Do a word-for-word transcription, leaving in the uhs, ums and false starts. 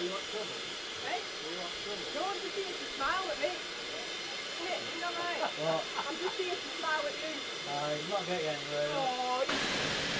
We want trouble. Hey? We want trouble. No, I'm just here to smile at me. Isn't it? Isn't that right? What? I'm just here to smile at you. No, you're not getting anywhere. Oh, you...